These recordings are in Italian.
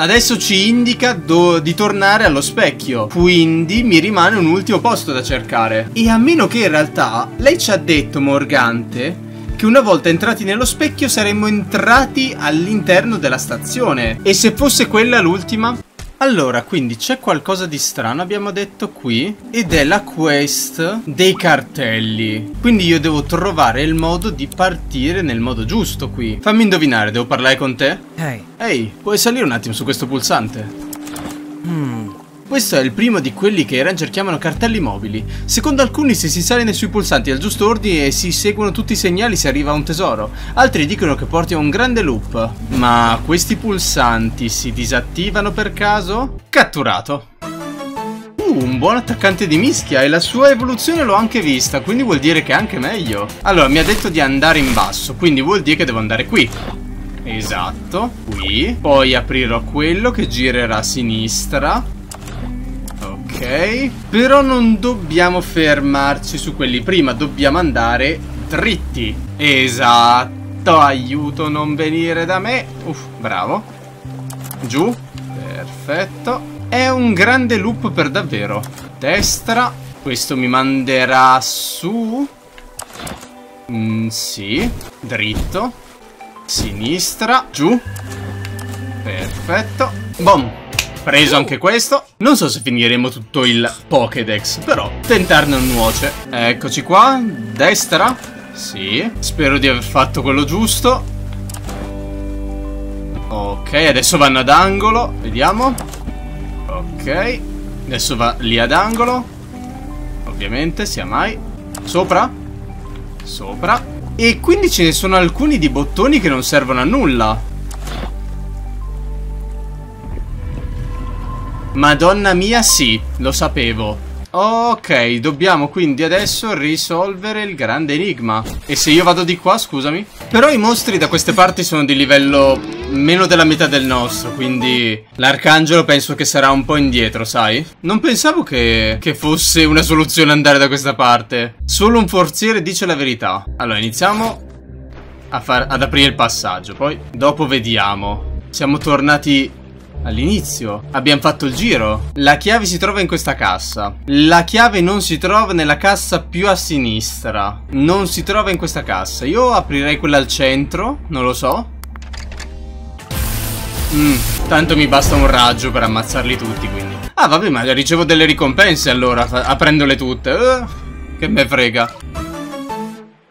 Adesso ci indica di tornare allo specchio, quindi mi rimane un ultimo posto da cercare. E a meno che in realtà lei ci ha detto, Morgante, che una volta entrati nello specchio saremmo entrati all'interno della stazione. E se fosse quella l'ultima? Allora, quindi c'è qualcosa di strano, abbiamo detto qui, ed è la quest dei cartelli. Quindi io devo trovare il modo di partire nel modo giusto qui. Fammi indovinare, devo parlare con te? Ehi. Ehi, puoi salire un attimo su questo pulsante? Questo è il primo di quelli che i ranger chiamano cartelli mobili. Secondo alcuni, se si sale sui pulsanti al giusto ordine e si seguono tutti i segnali si arriva a un tesoro. Altri dicono che porti a un grande loop. Ma questi pulsanti si disattivano per caso? Catturato. Un buon attaccante di mischia, e la sua evoluzione l'ho anche vista, quindi vuol dire che è anche meglio. Allora, mi ha detto di andare in basso, quindi vuol dire che devo andare qui. Esatto, qui. Poi aprirò quello che girerà a sinistra. Ok, però non dobbiamo fermarci su quelli prima, dobbiamo andare dritti. Esatto, aiuto, non venire da me. Uff, bravo. Giù, perfetto. È un grande loop per davvero. Destra, questo mi manderà su. Sì, dritto. Sinistra, giù. Perfetto. Boom. Preso anche questo. Non so se finiremo tutto il Pokédex, però tentarne non nuoce. Eccoci qua. Destra. Sì. Spero di aver fatto quello giusto. Ok, adesso vanno ad angolo. Vediamo. Ok. Adesso va lì ad angolo. Ovviamente, sia mai. Sopra. Sopra. E quindi ce ne sono alcuni di bottoni che non servono a nulla. Madonna mia, sì, lo sapevo. Ok, dobbiamo quindi adesso risolvere il grande enigma. E se io vado di qua, scusami? Però i mostri da queste parti sono di livello meno della metà del nostro, quindi l'arcangelo penso che sarà un po' indietro, sai? Non pensavo che fosse una soluzione andare da questa parte. Solo un forziere dice la verità. Allora, iniziamo ad aprire il passaggio, poi dopo vediamo. Siamo tornati all'inizio, abbiamo fatto il giro. La chiave si trova in questa cassa. La chiave non si trova nella cassa più a sinistra. Non si trova in questa cassa. Io aprirei quella al centro, non lo so. Tanto mi basta un raggio per ammazzarli tutti, quindi. Ah vabbè, ma ricevo delle ricompense allora aprendole tutte. Che me frega.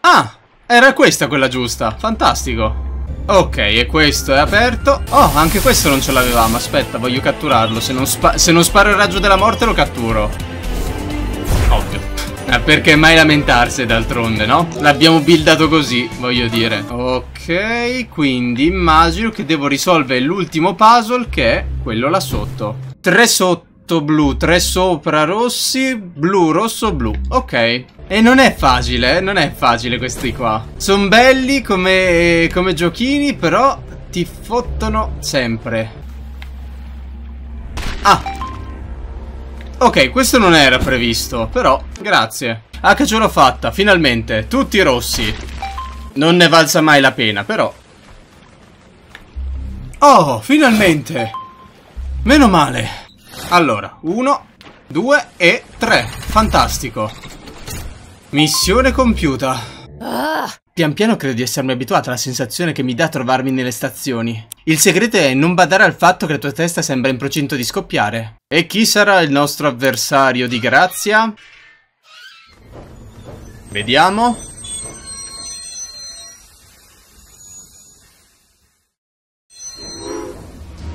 Ah, era questa quella giusta. Fantastico. Ok, e questo è aperto. Oh, anche questo non ce l'avevamo. Aspetta, voglio catturarlo. Se non sparo il raggio della morte lo catturo. Ovvio. Ma perché mai lamentarsi d'altronde, no? L'abbiamo buildato così, voglio dire. Ok, quindi immagino che devo risolvere l'ultimo puzzle, che è quello là sotto. 3 sotto blu, 3 sopra rossi, blu, rosso, blu. Ok. E non è facile, non è facile questi qua. Sono belli come giochini, però ti fottono sempre. Ah. Ok, questo non era previsto, però grazie. Ah, che ce l'ho fatta, finalmente. Tutti rossi. Non ne valsa mai la pena, però. Oh, finalmente. Meno male. Allora, 1, 2 e 3. Fantastico. Missione compiuta. Pian piano credo di essermi abituato alla sensazione che mi dà trovarmi nelle stazioni. Il segreto è non badare al fatto che la tua testa sembra in procinto di scoppiare. E chi sarà il nostro avversario di grazia? Vediamo.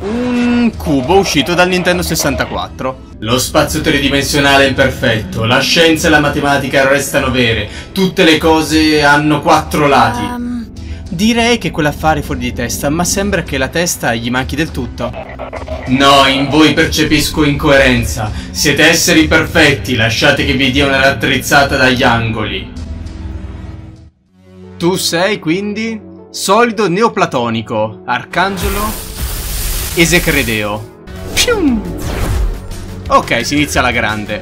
Un cubo uscito dal Nintendo 64. Lo spazio tridimensionale è imperfetto, la scienza e la matematica restano vere, tutte le cose hanno 4 lati. Direi che quell'affare è fuori di testa, ma sembra che la testa gli manchi del tutto. No, in voi percepisco incoerenza. Siete esseri perfetti, lasciate che vi dia una raddrizzata dagli angoli. Tu sei quindi solido neoplatonico, arcangelo esecredeo. Pium! Ok, si inizia la grande.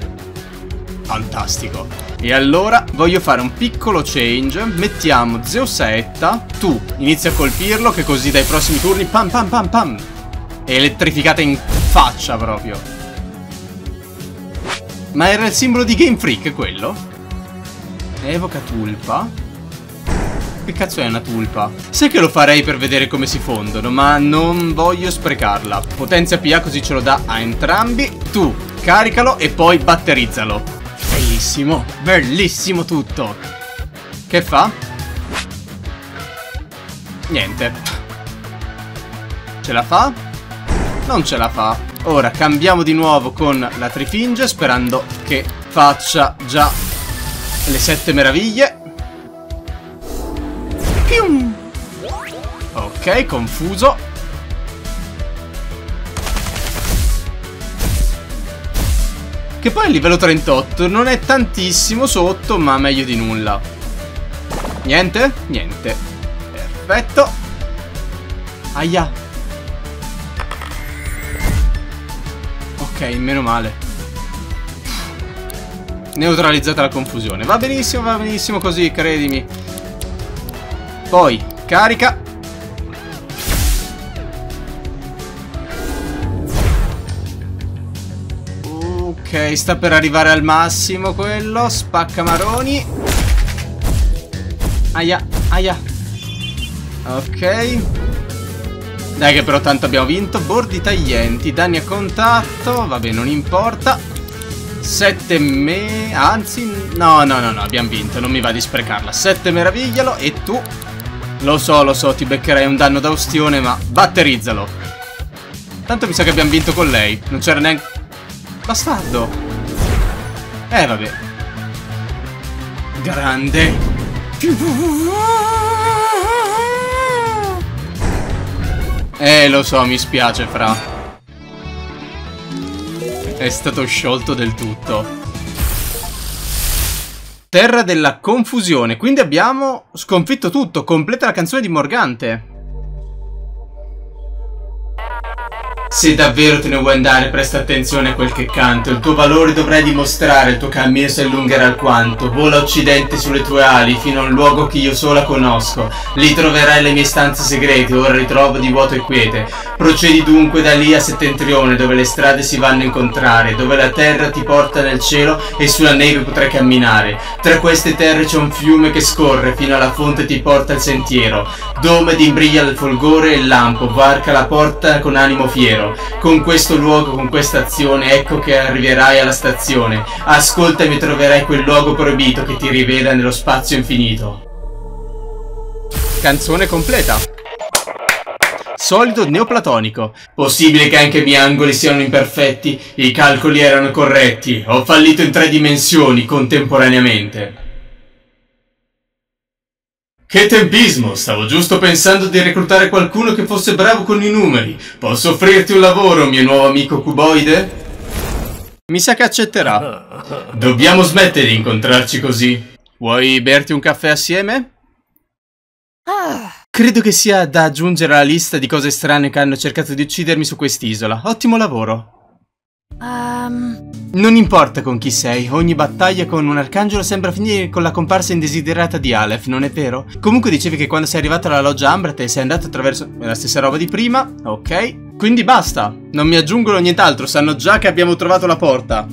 Fantastico. E allora voglio fare un piccolo change. Mettiamo Zeosaetta. Tu inizia a colpirlo, che così dai prossimi turni pam pam pam pam È elettrificata in faccia proprio. Ma era il simbolo di Game Freak quello? Evoca tulpa. Che cazzo è una tulpa? Sai che lo farei per vedere come si fondono, ma non voglio sprecarla. Potenza PA così ce lo dà a entrambi. Tu caricalo e poi batterizzalo. Bellissimo, bellissimo tutto. Che fa? Niente. Ce la fa? Non ce la fa. Ora cambiamo di nuovo con la Trifinge, sperando che faccia già le 7 meraviglie. Pium. Ok, confuso. Che poi è il livello 38, non è tantissimo sotto, ma meglio di nulla. Niente? Niente. Perfetto. Aia. Ok, meno male. Neutralizzata la confusione. Va benissimo così, credimi. Poi, carica. Ok, sta per arrivare al massimo quello. Spacca maroni. Aia, aia. Ok. Dai che però tanto abbiamo vinto. Bordi taglienti, danni a contatto. Vabbè, non importa. 7 me... Anzi, no, abbiamo vinto. Non mi va di sprecarla. 7 meraviglialo e tu... Lo so, ti beccherai un danno da ustione, ma batterizzalo. Tanto mi sa che abbiamo vinto con lei. Non c'era neanche... Bastardo. Vabbè. Grande. Lo so, mi spiace, fra. È stato sciolto del tutto. Terra della confusione, quindi abbiamo sconfitto tutto, completa la canzone di Morgante. Se davvero te ne vuoi andare, presta attenzione a quel che canto, il tuo valore dovrai dimostrare, il tuo cammino si allungherà alquanto. Vola occidente sulle tue ali, fino a un luogo che io sola conosco, lì troverai le mie stanze segrete, ora ritrovo di vuoto e quiete. Procedi dunque da lì a settentrione, dove le strade si vanno a incontrare, dove la terra ti porta nel cielo e sulla neve potrai camminare. Tra queste terre c'è un fiume che scorre, fino alla fonte ti porta il sentiero, dove imbriglia il folgore e il lampo, varca la porta con animo fiero. Con questo luogo, con questa azione, ecco che arriverai alla stazione. Ascoltami e troverai quel luogo proibito che ti rivela nello spazio infinito. Canzone completa. Solido neoplatonico. Possibile che anche i miei angoli siano imperfetti, i calcoli erano corretti, ho fallito in 3 dimensioni contemporaneamente. Che tempismo! Stavo giusto pensando di reclutare qualcuno che fosse bravo con i numeri. Posso offrirti un lavoro, mio nuovo amico cuboide? Mi sa che accetterà. Dobbiamo smettere di incontrarci così. Vuoi berti un caffè assieme? Credo che sia da aggiungere alla lista di cose strane che hanno cercato di uccidermi su quest'isola. Ottimo lavoro. Non importa con chi sei, ogni battaglia con un arcangelo sembra finire con la comparsa indesiderata di Aleph, non è vero? Comunque dicevi che quando sei arrivato alla loggia Ambra te sei andato attraverso la stessa roba di prima, ok? Quindi basta, non mi aggiungono nient'altro, sanno già che abbiamo trovato la porta.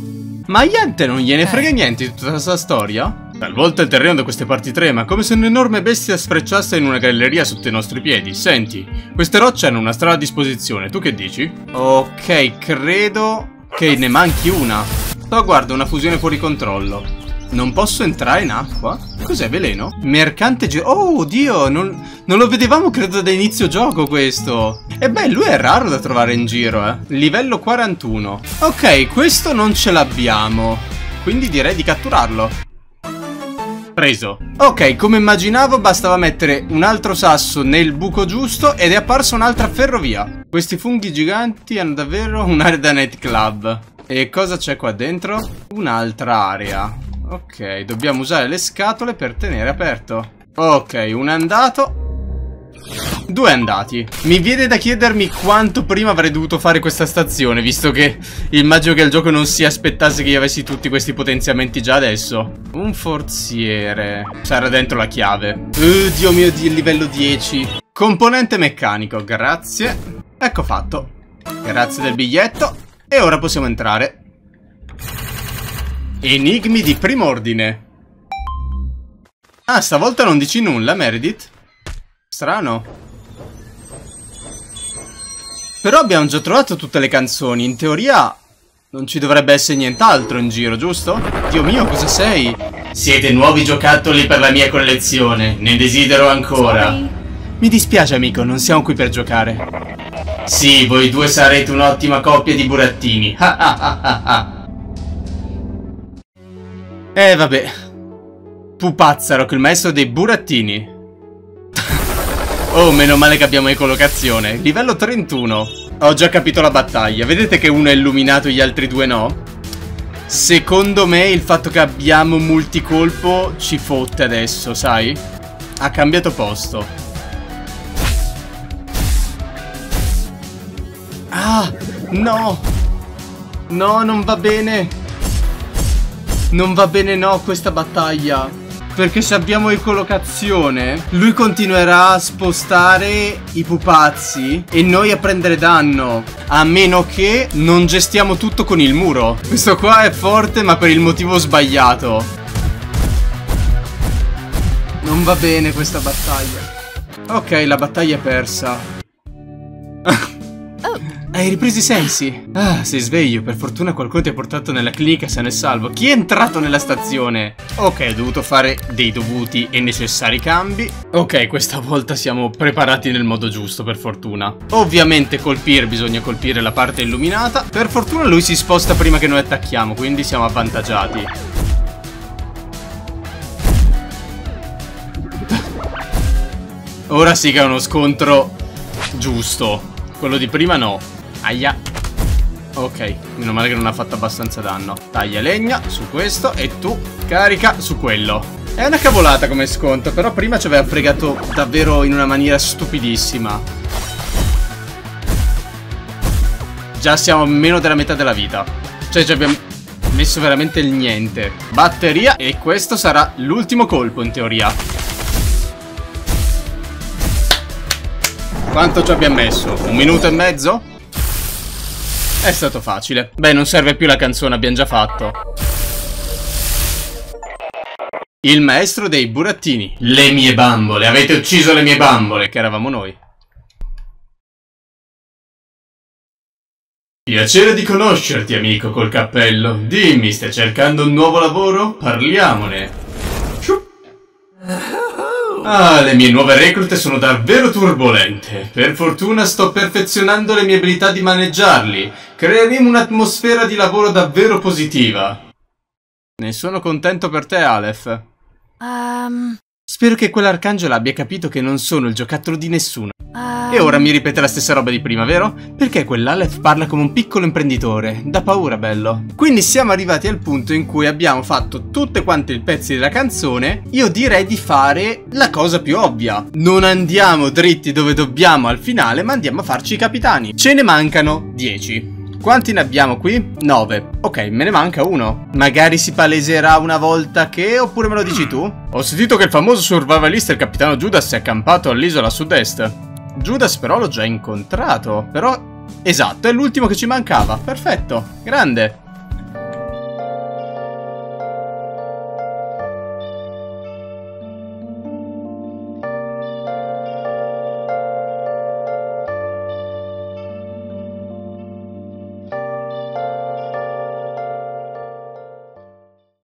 Ma a Yente non gliene frega niente di tutta questa storia? Talvolta il terreno da queste parti trema, come se un'enorme bestia sfrecciasse in una galleria sotto i nostri piedi. Senti, queste rocce hanno una strada a disposizione, tu che dici? Ok, credo... che ne manchi una. Oh, guarda, una fusione fuori controllo. Non posso entrare in acqua? Cos'è, veleno? Mercante Oh, oddio, non lo vedevamo credo da inizio gioco questo. E beh, lui è raro da trovare in giro, eh. Livello 41. Ok, questo non ce l'abbiamo, quindi direi di catturarlo. Preso. Ok, come immaginavo bastava mettere un altro sasso nel buco giusto ed è apparsa un'altra ferrovia. Questi funghi giganti hanno davvero un'area da nightclub. E cosa c'è qua dentro? Un'altra area. Ok, dobbiamo usare le scatole per tenere aperto. Ok, un è andato. 2 andati. Mi viene da chiedermi quanto prima avrei dovuto fare questa stazione, visto che immagino che il gioco non si aspettasse che io avessi tutti questi potenziamenti già adesso. Un forziere. Sarà dentro la chiave. Dio mio, livello 10. Componente meccanico, grazie. Ecco fatto. Grazie del biglietto. E ora possiamo entrare. Enigmi di primo ordine. Ah, stavolta non dici nulla, Meredith. Strano. Però abbiamo già trovato tutte le canzoni. In teoria non ci dovrebbe essere nient'altro in giro, giusto? Dio mio, cosa sei? Siete nuovi giocattoli per la mia collezione. Ne desidero ancora. Mi dispiace, amico, non siamo qui per giocare. Sì, voi due sarete un'ottima coppia di burattini. Vabbè. Pupazzaro, che il maestro dei burattini. Oh, meno male che abbiamo ecolocazione. Livello 31. Ho già capito la battaglia. Vedete che uno è illuminato e gli altri due no? Secondo me il fatto che abbiamo multicolpo ci fotte adesso, sai? Ha cambiato posto. Ah, no. No, non va bene. Non va bene, no, questa battaglia. Perché se abbiamo ecolocazione, lui continuerà a spostare i pupazzi e noi a prendere danno. A meno che non gestiamo tutto con il muro. Questo qua è forte, ma per il motivo sbagliato. Non va bene questa battaglia. Ok, la battaglia è persa. Hai ripreso i sensi? Ah, sei sveglio. Per fortuna qualcuno ti ha portato nella clinica sano e salvo. Chi è entrato nella stazione? Ok, ho dovuto fare dei dovuti e necessari cambi. Ok, questa volta siamo preparati nel modo giusto, per fortuna. Ovviamente bisogna colpire la parte illuminata. Per fortuna lui si sposta prima che noi attacchiamo, quindi siamo avvantaggiati. Ora sì che è uno scontro giusto. Quello di prima no. Aia. Ok, meno male che non ha fatto abbastanza danno. Taglia legna su questo e tu carica su quello. È una cavolata come sconto, però prima ci aveva fregato davvero in una maniera stupidissima. Già siamo a meno della metà della vita. Cioè ci abbiamo messo veramente il niente. Batteria, e questo sarà l'ultimo colpo in teoria. Quanto ci abbiamo messo? 1 minuto e mezzo? È stato facile. Beh, non serve più la canzone, abbiamo già fatto. Il maestro dei burattini. Le mie bambole, avete ucciso le mie bambole. Che eravamo noi. Piacere di conoscerti, amico col cappello. Dimmi, stai cercando un nuovo lavoro? Parliamone. Ah, le mie nuove reclute sono davvero turbolente. Per fortuna sto perfezionando le mie abilità di maneggiarli. Creeremo un'atmosfera di lavoro davvero positiva. Ne sono contento per te, Aleph. Spero che quell'arcangelo abbia capito che non sono il giocattolo di nessuno. E ora mi ripete la stessa roba di prima, vero? Perché quell'Aleph parla come un piccolo imprenditore. Da paura, bello. Quindi siamo arrivati al punto in cui abbiamo fatto tutte quante i pezzi della canzone. Io direi di fare la cosa più ovvia. Non andiamo dritti dove dobbiamo al finale, ma andiamo a farci i capitani. Ce ne mancano 10. Quanti ne abbiamo qui? 9. Ok, me ne manca uno. Magari si paleserà una volta che... Oppure me lo dici tu? Ho sentito che il famoso survivalista, il capitano Judas, si è accampato all'isola sud-est. Judas però l'ho già incontrato. Però... Esatto, è l'ultimo che ci mancava. Perfetto, grande.